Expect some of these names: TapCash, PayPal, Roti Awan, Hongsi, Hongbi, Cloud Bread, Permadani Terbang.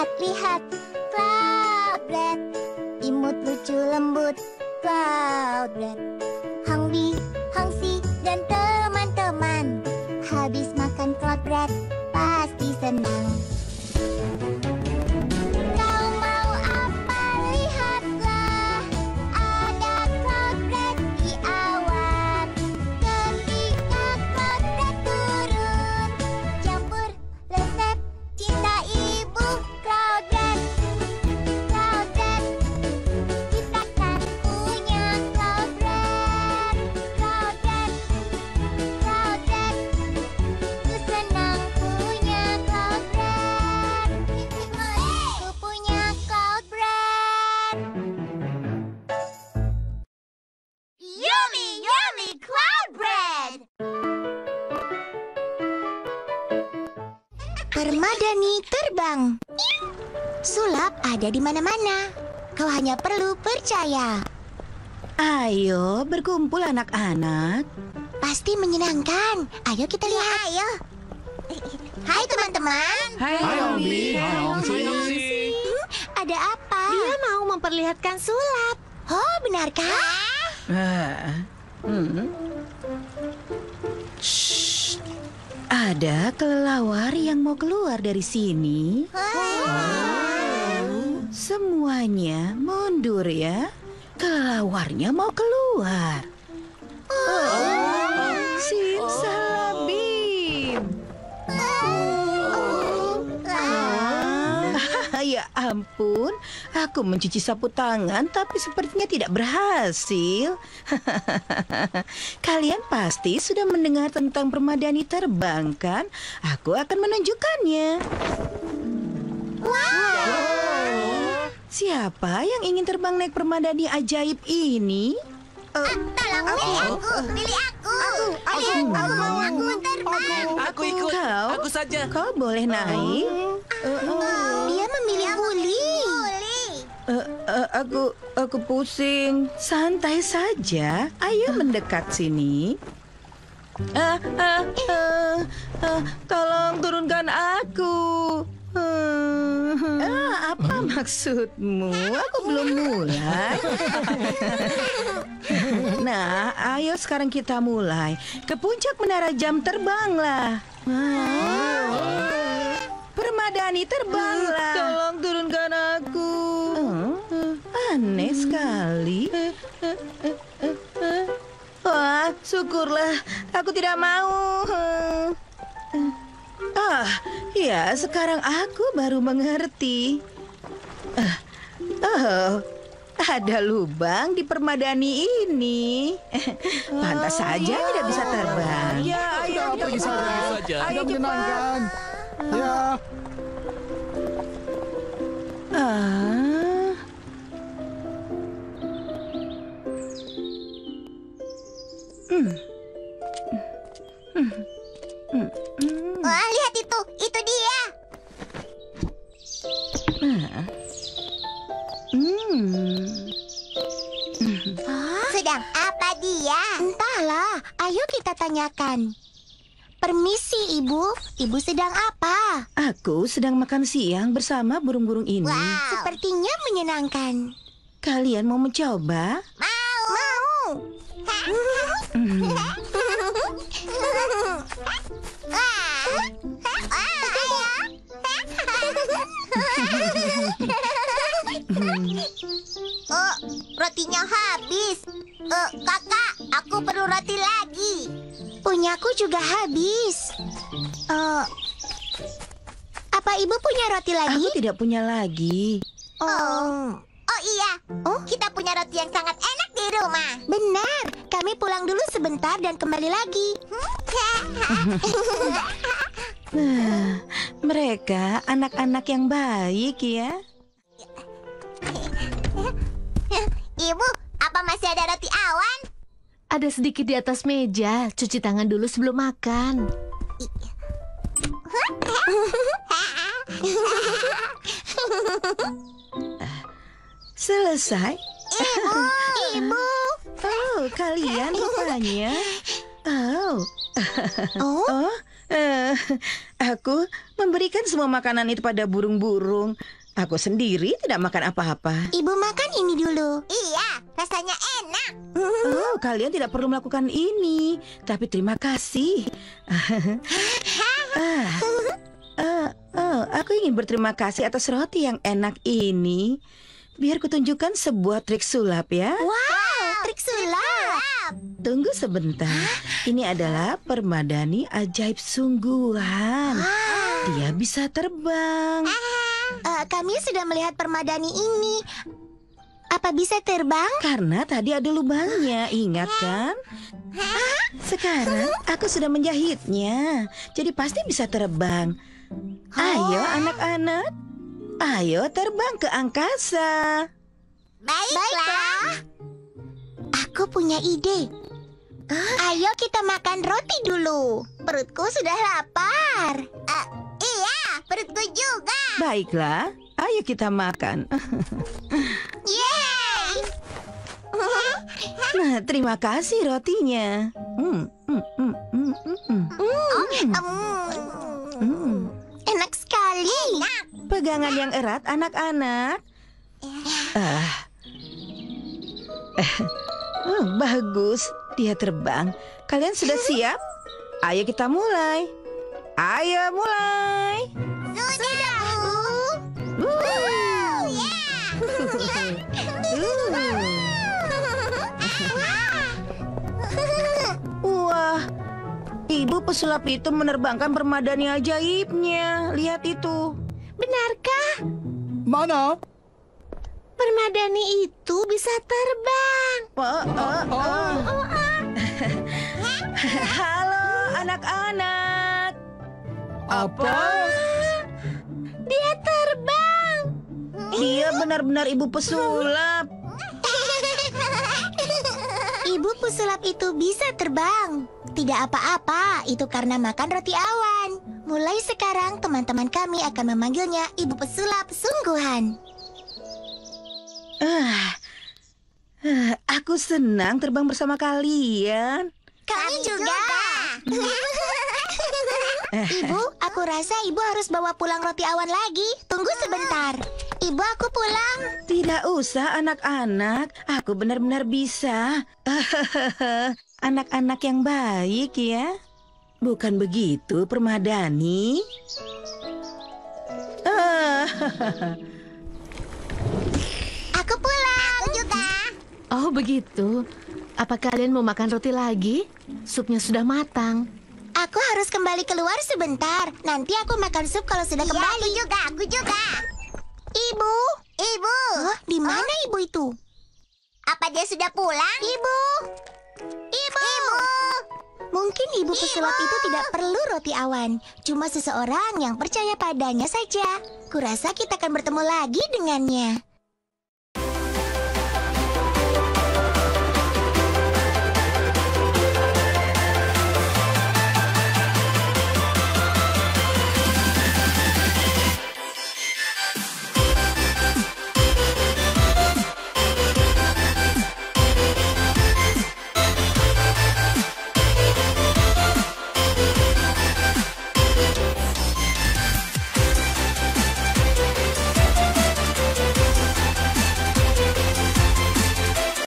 lihat-lihat, Cloud Bread. Imut lucu lembut, Cloud Bread. Hongbi, Hongsi, dan teman-teman habis makan Cloud Bread pasti senang. Kau mau apa? Lihatlah, ada Cloud Bread di awan. Ketika Cloud Bread turun, campur lezat cinta ibu Cloud Bread. Cloud Bread, kita kan punya Cloud Bread. Cloud Bread, Cloud Bread, ku senang punya Cloud Bread. Ku punya Cloud Bread. Yummy, yummy Cloud Bread. Permadani terbang. Sulap ada di mana-mana. Kau hanya perlu percaya. Ayo berkumpul anak-anak. Pasti menyenangkan. Ayo kita lihat. Ayo. Hai teman-teman. Hai Hongbi, hai Hongsi. Ada apa? Dia mau memperlihatkan sulap. Oh, benarkah? Ah, Shh. Ada kelelawar yang mau keluar dari sini. Semuanya mundur ya. Kelelawarnya mau keluar. Simsalabim. Ya ampun, aku mencuci sapu tangan tapi sepertinya tidak berhasil. Kalian pasti sudah mendengar tentang permadani terbang kan? Aku akan menunjukkannya. Siapa yang ingin terbang naik permadani ajaib ini? Tolong pilih aku, mau terbang. Aku ikut, aku saja. Kau boleh naik. Dia memilih Huli. Aku pusing. Santai saja. Ayo mendekat sini. Tolong turunkan aku. Apa maksudmu? Aku belum mulai. Nah, ayo sekarang kita mulai. Ke puncak menara jam terbanglah. Permadani terbanglah. Tolong turunkan aku. Aneh sekali. Wah, syukurlah. Aku tidak mau. Ya, sekarang aku baru mengerti. Ada lubang di permadani ini. Pantas saja tidak bisa terbang. Ya, ayo saja. Ayo menenangkan. Ya. Wah, lihat itu dia. Sedang apa dia? Entahlah, ayo kita tanyakan. Permisi ibu sedang apa? Aku sedang makan siang bersama burung-burung ini. Sepertinya menyenangkan. Kalian mau mencoba? Mau. Oh, rotinya habis. Kakak, aku perlu roti lagi. Punyaku juga habis. Apa ibu punya roti lagi? Aku tidak punya lagi. Oh iya, kita punya roti yang sangat enak di rumah. Benar, kami pulang dulu sebentar dan kembali lagi. Mereka anak-anak yang baik ya. Ibu, apa masih ada roti awan? Ada sedikit di atas meja. Cuci tangan dulu sebelum makan. Selesai. Ibu. Kalian rupanya. Aku memberikan semua makanan itu pada burung-burung. Aku sendiri tidak makan apa-apa. Ibu makan ini dulu. Iya, rasanya enak. Oh, kalian tidak perlu melakukan ini. Tapi terima kasih. Aku ingin berterima kasih atas roti yang enak ini. Biar kutunjukkan sebuah trik sulap ya. Wow, trik sulap. Tunggu sebentar. Ini adalah permadani ajaib sungguhan. Dia bisa terbang. Kami sudah melihat permadani ini. Apa bisa terbang? Karena tadi ada lubangnya, ingat kan? Sekarang aku sudah menjahitnya, jadi pasti bisa terbang. Ayo anak-anak, ayo terbang ke angkasa. Baiklah. Aku punya ide. Ayo kita makan roti dulu. Perutku sudah lapar. Iya, perutku juga. Baiklah, ayo kita makan. Yeay! Nah, terima kasih rotinya. Enak sekali. Enak. Pegangan yang erat, anak-anak. Bagus, dia terbang. Kalian sudah siap? Ayo kita mulai. Ayo mulai. Sudah. Wah, ibu pesulap itu menerbangkan permadani ajaibnya. Lihat itu. Benarkah? Mana? Permadani itu bisa terbang. Halo anak-anak. Apa? Dia terbang. Dia benar-benar ibu pesulap. Ibu pesulap itu bisa terbang. Tidak apa-apa, itu karena makan roti awan. Mulai sekarang teman-teman kami akan memanggilnya ibu pesulap sungguhan. Aku senang terbang bersama kalian. Kami juga. Ibu, aku rasa ibu harus bawa pulang roti awan lagi. Tunggu sebentar. Ibu, aku pulang. Tidak usah, anak-anak. Aku benar-benar bisa. Anak-anak yang baik ya. Bukan begitu, permadani? Aku pulang. Aku juga. Oh, begitu. Apa kalian mau makan roti lagi? Supnya sudah matang. Aku harus kembali keluar sebentar. Nanti aku makan sup kalau sudah kembali. Iya, aku juga. Ibu, di mana ibu itu? Apa dia sudah pulang? Ibu. Mungkin ibu pesulap itu tidak perlu roti awan. Cuma seseorang yang percaya padanya saja. Kurasa kita akan bertemu lagi dengannya.